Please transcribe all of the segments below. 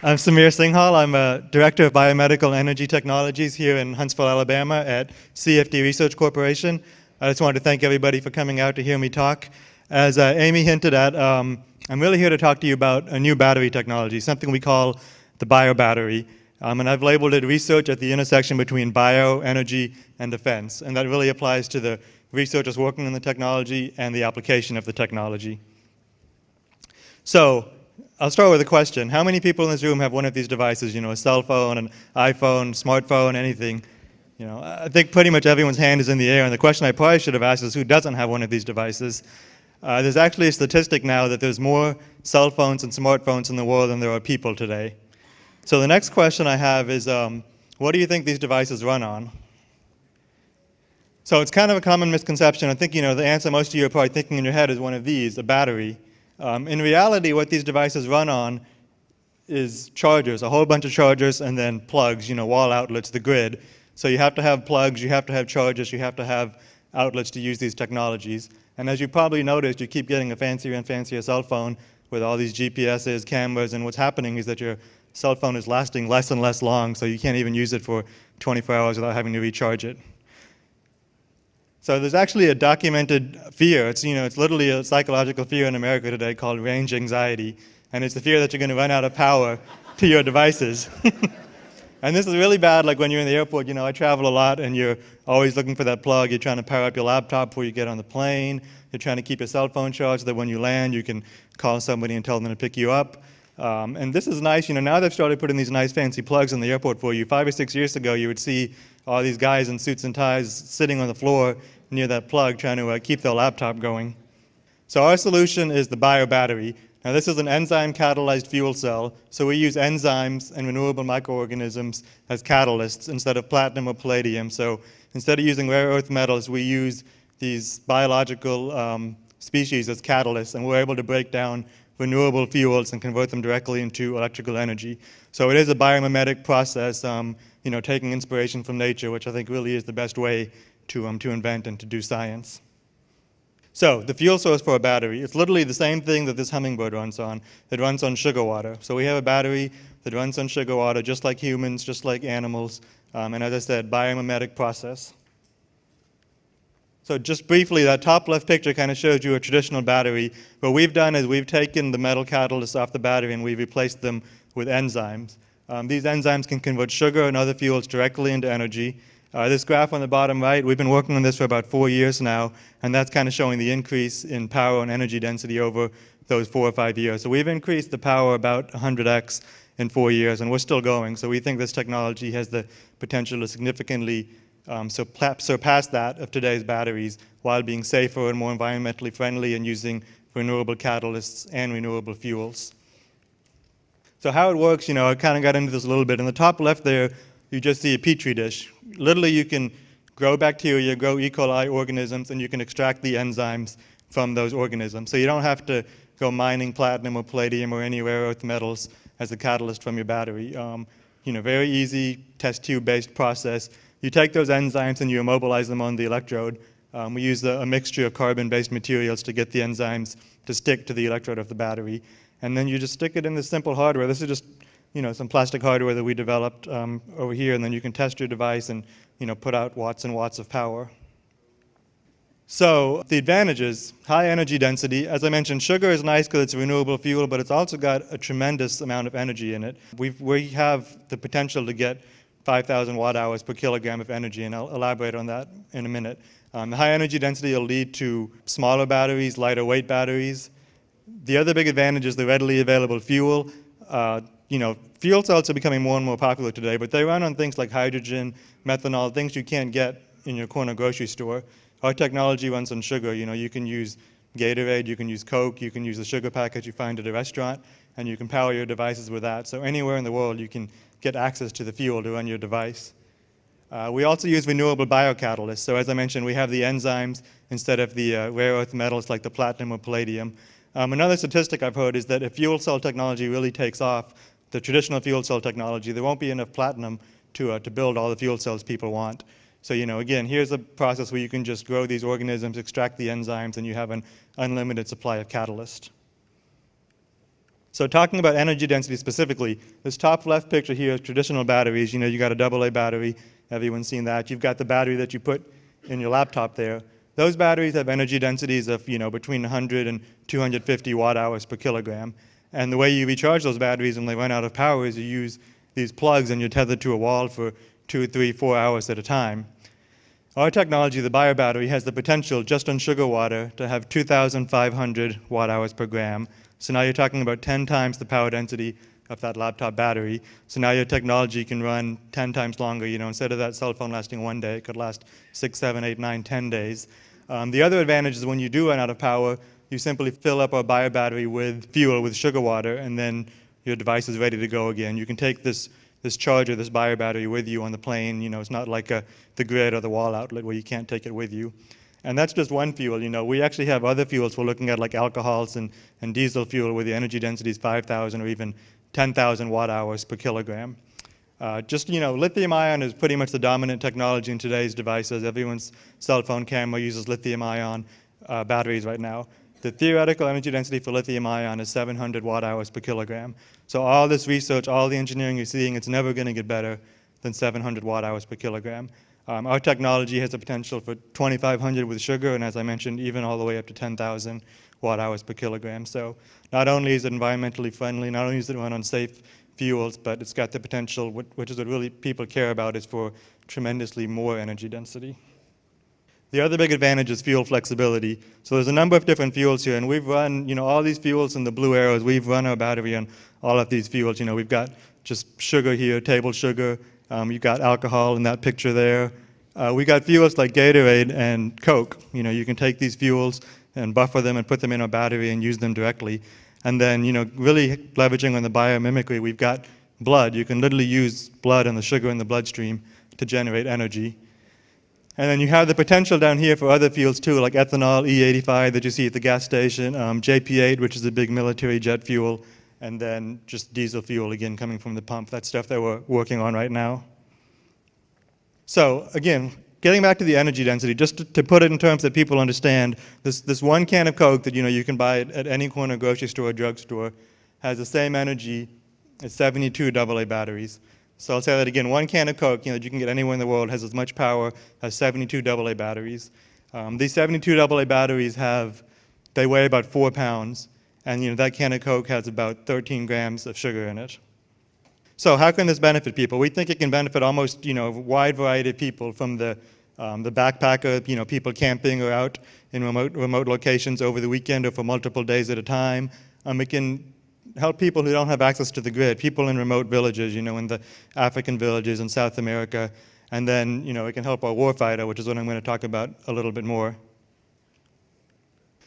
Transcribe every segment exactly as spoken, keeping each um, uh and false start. I'm Sameer Singhal. I'm a Director of Biomedical Energy Technologies here in Huntsville, Alabama at C F D Research Corporation. I just wanted to thank everybody for coming out to hear me talk. As uh, Amy hinted at, um, I'm really here to talk to you about a new battery technology, something we call the biobattery. Um, and I've labeled it research at the intersection between bio, energy, and defense. And that really applies to the researchers working on the technology and the application of the technology. So, I'll start with a question. How many people in this room have one of these devices, you know, a cell phone, an iPhone, smartphone, anything? You know, I think pretty much everyone's hand is in the air, and the question I probably should have asked is who doesn't have one of these devices? Uh, there's actually a statistic now that there's more cell phones and smartphones in the world than there are people today. So the next question I have is, um, what do you think these devices run on? So it's kind of a common misconception. I think, you know, the answer most of you are probably thinking in your head is one of these, a battery. Um, in reality, what these devices run on is chargers, a whole bunch of chargers, and then plugs, you know, wall outlets, the grid. So you have to have plugs, you have to have chargers, you have to have outlets to use these technologies. And as you probably noticed, you keep getting a fancier and fancier cell phone with all these G P Ses, cameras, and what's happening is that your cell phone is lasting less and less long, so you can't even use it for twenty-four hours without having to recharge it. So there's actually a documented fear. It's, you know, it's literally a psychological fear in America today called range anxiety. And it's the fear that you're going to run out of power to your devices. And this is really bad, like when you're in the airport. You know, I travel a lot, and you're always looking for that plug. You're trying to power up your laptop before you get on the plane. You're trying to keep your cell phone charged so that when you land, you can call somebody and tell them to pick you up. Um, and this is nice. You know, now they've started putting these nice fancy plugs in the airport for you. Five or six years ago, you would see all these guys in suits and ties sitting on the floor near that plug trying to uh, keep their laptop going. So our solution is the biobattery. Now this is an enzyme-catalyzed fuel cell, so we use enzymes and renewable microorganisms as catalysts instead of platinum or palladium. So instead of using rare earth metals, we use these biological um, species as catalysts, and we're able to break down renewable fuels and convert them directly into electrical energy. So it is a biomimetic process, um, you know, taking inspiration from nature, which I think really is the best way to, um, to invent and to do science. So the fuel source for a battery, it's literally the same thing that this hummingbird runs on. It runs on sugar water. So we have a battery that runs on sugar water, just like humans, just like animals, um, and as I said, biomimetic process. So just briefly, that top left picture kind of shows you a traditional battery. What we've done is we've taken the metal catalysts off the battery and we've replaced them with enzymes. Um, these enzymes can convert sugar and other fuels directly into energy. Uh, this graph on the bottom right, we've been working on this for about four years now, and that's kind of showing the increase in power and energy density over those four or five years. So we've increased the power about one hundred x in four years, and we're still going. So we think this technology has the potential to significantly Um, so surpass that of today's batteries while being safer and more environmentally friendly and using renewable catalysts and renewable fuels. So how it works, you know, I kind of got into this a little bit. In the top left there, you just see a petri dish. Literally, you can grow bacteria, grow E. coli organisms, and you can extract the enzymes from those organisms. So you don't have to go mining platinum or palladium or any rare earth metals as a catalyst from your battery. Um, you know, very easy test tube-based process. You take those enzymes and you immobilize them on the electrode. Um, we use a, a mixture of carbon-based materials to get the enzymes to stick to the electrode of the battery. And then you just stick it in this simple hardware. This is just, you know, some plastic hardware that we developed um, over here, and then you can test your device and, you know, put out watts and watts of power. So the advantages, high energy density. As I mentioned, sugar is nice because it's a renewable fuel, but it's also got a tremendous amount of energy in it. We've, we have the potential to get five thousand watt hours per kilogram of energy, and I'll elaborate on that in a minute. Um, the high energy density will lead to smaller batteries, lighter weight batteries. The other big advantage is the readily available fuel. Uh, you know, fuel cells are becoming more and more popular today, but they run on things like hydrogen, methanol, things you can't get in your corner grocery store. Our technology runs on sugar. You know, you can use Gatorade, you can use Coke, you can use the sugar packets you find at a restaurant, and you can power your devices with that. So anywhere in the world you can get access to the fuel to run your device. Uh, we also use renewable biocatalysts. So as I mentioned, we have the enzymes instead of the uh, rare earth metals like the platinum or palladium. Um, another statistic I've heard is that if fuel cell technology really takes off, the traditional fuel cell technology, there won't be enough platinum to, uh, to build all the fuel cells people want. So, you know, again, here's a process where you can just grow these organisms, extract the enzymes, and you have an unlimited supply of catalyst. So talking about energy density specifically, this top left picture here is traditional batteries. You know, you got a double A battery. Everyone's seen that. You've got the battery that you put in your laptop there. Those batteries have energy densities of, you know, between one hundred and two hundred fifty watt hours per kilogram. And the way you recharge those batteries when they run out of power is you use these plugs and you're tethered to a wall for two, three, four hours at a time. Our technology, the biobattery, has the potential just on sugar water to have two thousand five hundred watt hours per gram. So now you're talking about ten times the power density of that laptop battery. So now your technology can run ten times longer. You know, instead of that cell phone lasting one day, it could last six, seven, eight, nine, ten days. Um, the other advantage is when you do run out of power, you simply fill up our biobattery with fuel, with sugar water, and then your device is ready to go again. You can take this, this charger, this biobattery with you on the plane. You know, it's not like a, the grid or the wall outlet where you can't take it with you. And that's just one fuel. You know, we actually have other fuels we're looking at, like alcohols and, and diesel fuel, where the energy density is five thousand or even ten thousand watt hours per kilogram. Uh, just, you know, lithium ion is pretty much the dominant technology in today's devices. Everyone's cell phone camera uses lithium ion uh, batteries right now. The theoretical energy density for lithium ion is seven hundred watt hours per kilogram. So all this research, all the engineering you're seeing, it's never going to get better than seven hundred watt hours per kilogram. Um, our technology has the potential for twenty-five hundred with sugar, and as I mentioned, even all the way up to ten thousand watt hours per kilogram. So not only is it environmentally friendly, not only is it run on safe fuels, but it's got the potential, which is what really people care about, is for tremendously more energy density. The other big advantage is fuel flexibility. So there's a number of different fuels here, and we've run, you know, all these fuels in the blue arrows. We've run our battery on all of these fuels. You know, we've got just sugar here, table sugar. Um, you've got alcohol in that picture there. Uh, we got fuels like Gatorade and Coke. You know, you can take these fuels and buffer them and put them in a battery and use them directly. And then, you know, really leveraging on the biomimicry, we've got blood. You can literally use blood and the sugar in the bloodstream to generate energy. And then you have the potential down here for other fuels too, like ethanol, E eighty-five that you see at the gas station, um, J P eight, which is a big military jet fuel, and then just diesel fuel, again, coming from the pump. That's stuff that we're working on right now. So again, getting back to the energy density, just to, to put it in terms that people understand, this, this one can of Coke that you know you can buy at, at any corner grocery store or drugstore has the same energy as seventy-two double A batteries. So I'll say that again, one can of Coke you know, that you can get anywhere in the world has as much power as seventy-two double A batteries. Um, these seventy-two double A batteries have, they weigh about four pounds. And you know, that can of Coke has about thirteen grams of sugar in it. So how can this benefit people? We think it can benefit almost you know, a wide variety of people, from the, um, the backpacker, you know, people camping or out in remote, remote locations over the weekend or for multiple days at a time. Um, it can help people who don't have access to the grid, people in remote villages, you know, in the African villages in South America. And then you know, it can help our warfighter, which is what I'm going to talk about a little bit more.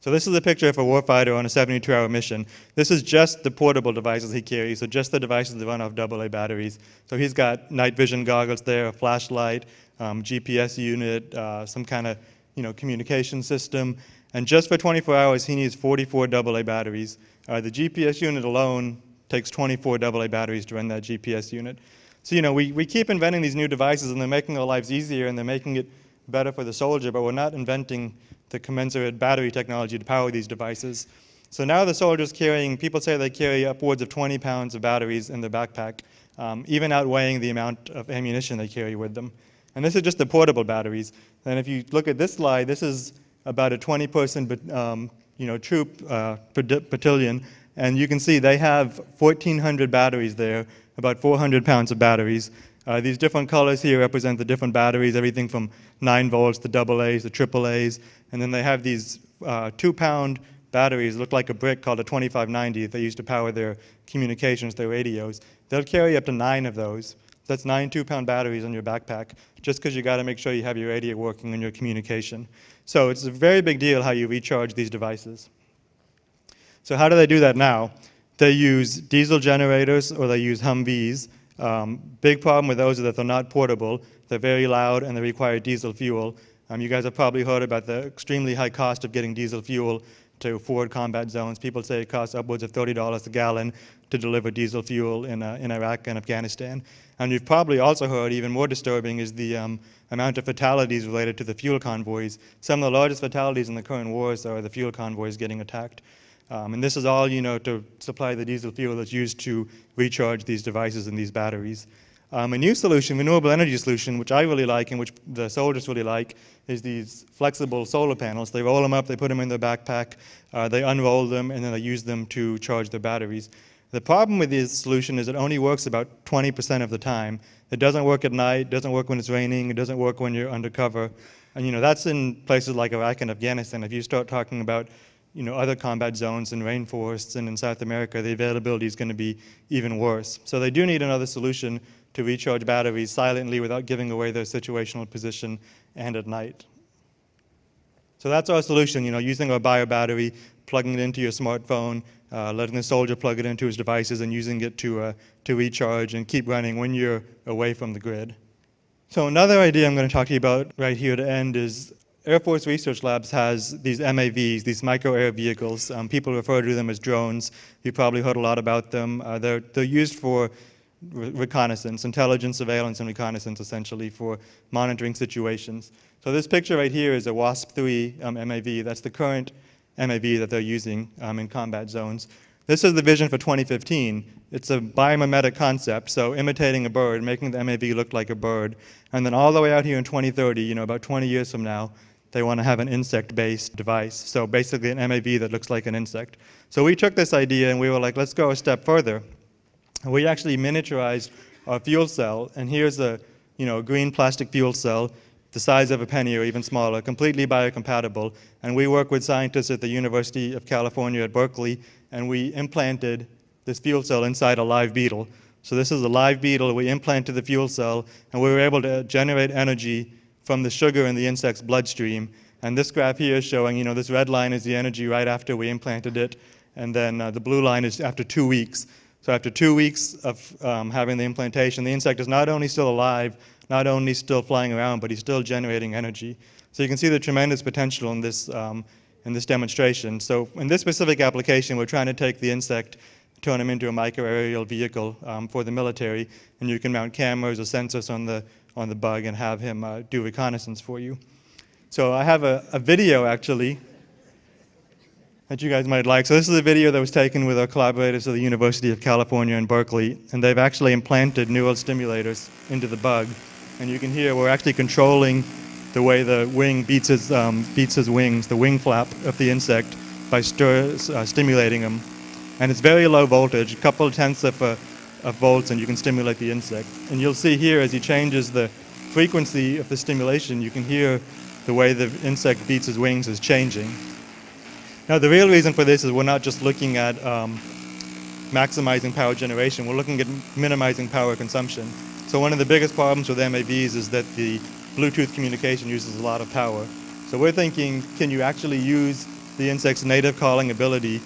So this is a picture of a warfighter on a seventy-two hour mission. This is just the portable devices he carries, so just the devices that run off double A batteries. So he's got night vision goggles there, a flashlight, um, G P S unit, uh, some kind of you know, communication system. And just for twenty-four hours, he needs forty-four double A batteries. Uh, the G P S unit alone takes twenty-four double A batteries to run that G P S unit. So you know, we, we keep inventing these new devices, and they're making our lives easier, and they're making it better for the soldier, but we're not inventing the commensurate battery technology to power these devices. So now the soldier's carrying, people say they carry upwards of twenty pounds of batteries in their backpack, um, even outweighing the amount of ammunition they carry with them. And this is just the portable batteries. And if you look at this slide, this is about a twenty person um, you know, troop uh, battalion, and you can see they have fourteen hundred batteries there, about four hundred pounds of batteries. Uh, these different colors here represent the different batteries, everything from nine volts, the double A's, the triple A's, and then they have these uh, two-pound batteries that look like a brick called a twenty-five ninety that they use to power their communications, their radios. They'll carry up to nine of those. That's nine two-pound batteries on your backpack, just because you got to make sure you have your radio working and your communication. So it's a very big deal how you recharge these devices. So how do they do that now? They use diesel generators or they use Humvees. Um, big problem with those is that they're not portable, they're very loud, and they require diesel fuel. Um, you guys have probably heard about the extremely high cost of getting diesel fuel to forward combat zones. People say it costs upwards of thirty dollars a gallon to deliver diesel fuel in, uh, in Iraq and Afghanistan. And you've probably also heard, even more disturbing, is the um, amount of fatalities related to the fuel convoys. Some of the largest fatalities in the current wars are the fuel convoys getting attacked. Um, and this is all, you know, to supply the diesel fuel that's used to recharge these devices and these batteries. Um, a new solution, renewable energy solution, which I really like and which the soldiers really like, is these flexible solar panels. They roll them up, they put them in their backpack, uh, they unroll them, and then they use them to charge their batteries. The problem with this solution is it only works about twenty percent of the time. It doesn't work at night, doesn't work when it's raining, it doesn't work when you're undercover. And you know, that's in places like Iraq and Afghanistan. If you start talking about, you know, other combat zones and rainforests and in South America, the availability is going to be even worse. So they do need another solution to recharge batteries silently without giving away their situational position and at night. So that's our solution, you know, using our bio battery, plugging it into your smartphone, uh, letting the soldier plug it into his devices and using it to, uh, to recharge and keep running when you're away from the grid. So another idea I'm going to talk to you about right here to end is Air Force Research Labs has these M A Vs, these micro air vehicles. Um, people refer to them as drones. You've probably heard a lot about them. Uh, they're, they're used for reconnaissance, intelligence, surveillance, and reconnaissance, essentially, for monitoring situations. So this picture right here is a WASP three um, M A V. That's the current M A V that they're using um, in combat zones. This is the vision for twenty fifteen. It's a biomimetic concept, so imitating a bird, making the M A V look like a bird. And then all the way out here in twenty thirty, you know, about twenty years from now, they want to have an insect-based device, so basically an M A V that looks like an insect. So we took this idea and we were like, let's go a step further. We actually miniaturized our fuel cell, and here's a, you know, green plastic fuel cell the size of a penny or even smaller, completely biocompatible. And we work with scientists at the University of California at Berkeley, and we implanted this fuel cell inside a live beetle. So this is a live beetle. We implanted the fuel cell, and we were able to generate energy from the sugar in the insect's bloodstream. And this graph here is showing, you know, this red line is the energy right after we implanted it, and then uh, the blue line is after two weeks. So after two weeks of um, having the implantation, the insect is not only still alive, not only still flying around, but he's still generating energy. So you can see the tremendous potential in this, um, in this demonstration. So in this specific application, we're trying to take the insect, turn him into a micro-aerial vehicle um, for the military, and you can mount cameras or sensors on the on the bug and have him uh, do reconnaissance for you. So I have a, a video, actually, that you guys might like. So this is a video that was taken with our collaborators at the University of California in Berkeley, and they've actually implanted neural stimulators into the bug. And you can hear we're actually controlling the way the wing beats his, um, beats his wings, the wing flap of the insect, by stir, uh, stimulating him. And it's very low voltage, a couple of tenths of a of volts, and you can stimulate the insect. And you'll see here, as he changes the frequency of the stimulation, you can hear the way the insect beats his wings is changing. Now, the real reason for this is we're not just looking at um, maximizing power generation, we're looking at minimizing power consumption. So one of the biggest problems with M A Vs is that the Bluetooth communication uses a lot of power. So we're thinking, can you actually use the insect's native calling ability,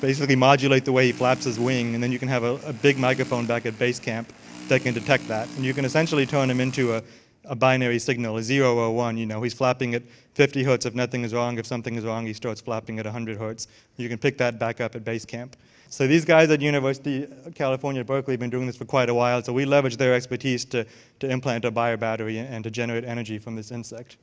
basically modulate the way he flaps his wing, and then you can have a, a big microphone back at base camp that can detect that. And you can essentially turn him into a, a binary signal, a zero or a one. You know, he's flapping at fifty hertz if nothing is wrong. If something is wrong, he starts flapping at one hundred hertz. You can pick that back up at base camp. So these guys at University of California, Berkeley, have been doing this for quite a while, so we leverage their expertise to, to implant a bio battery and to generate energy from this insect.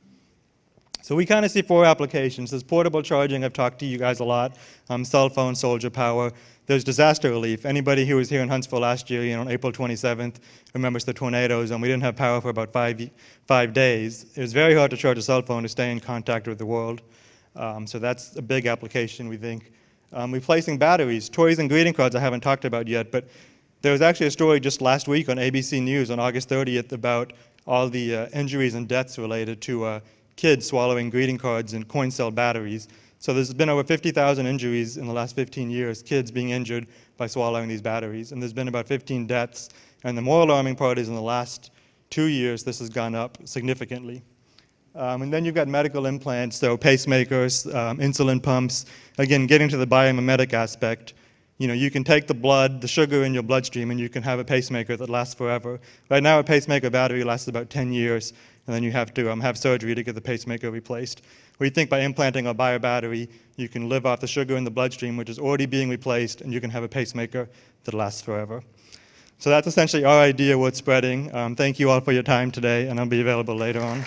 So we kind of see four applications. There's portable charging, I've talked to you guys a lot, um, cell phone, soldier power. There's disaster relief. Anybody who was here in Huntsville last year, you know, on April twenty-seventh, remembers the tornadoes, and we didn't have power for about five, five days. It was very hard to charge a cell phone to stay in contact with the world. Um, so that's a big application, we think. Um, replacing batteries, toys and greeting cards I haven't talked about yet, but there was actually a story just last week on A B C News on August thirtieth about all the uh, injuries and deaths related to uh, kids swallowing greeting cards and coin cell batteries. So there's been over fifty thousand injuries in the last fifteen years, kids being injured by swallowing these batteries. And there's been about fifteen deaths. And the more alarming part is in the last two years, this has gone up significantly. Um, and then you've got medical implants, so pacemakers, um, insulin pumps. Again, getting to the biomimetic aspect, you know, you can take the blood, the sugar in your bloodstream, and you can have a pacemaker that lasts forever. Right now, a pacemaker battery lasts about ten years. And then you have to um, have surgery to get the pacemaker replaced. We think by implanting a bio battery, you can live off the sugar in the bloodstream, which is already being replaced, and you can have a pacemaker that lasts forever. So that's essentially our idea worth spreading. Um, thank you all for your time today, and I'll be available later on.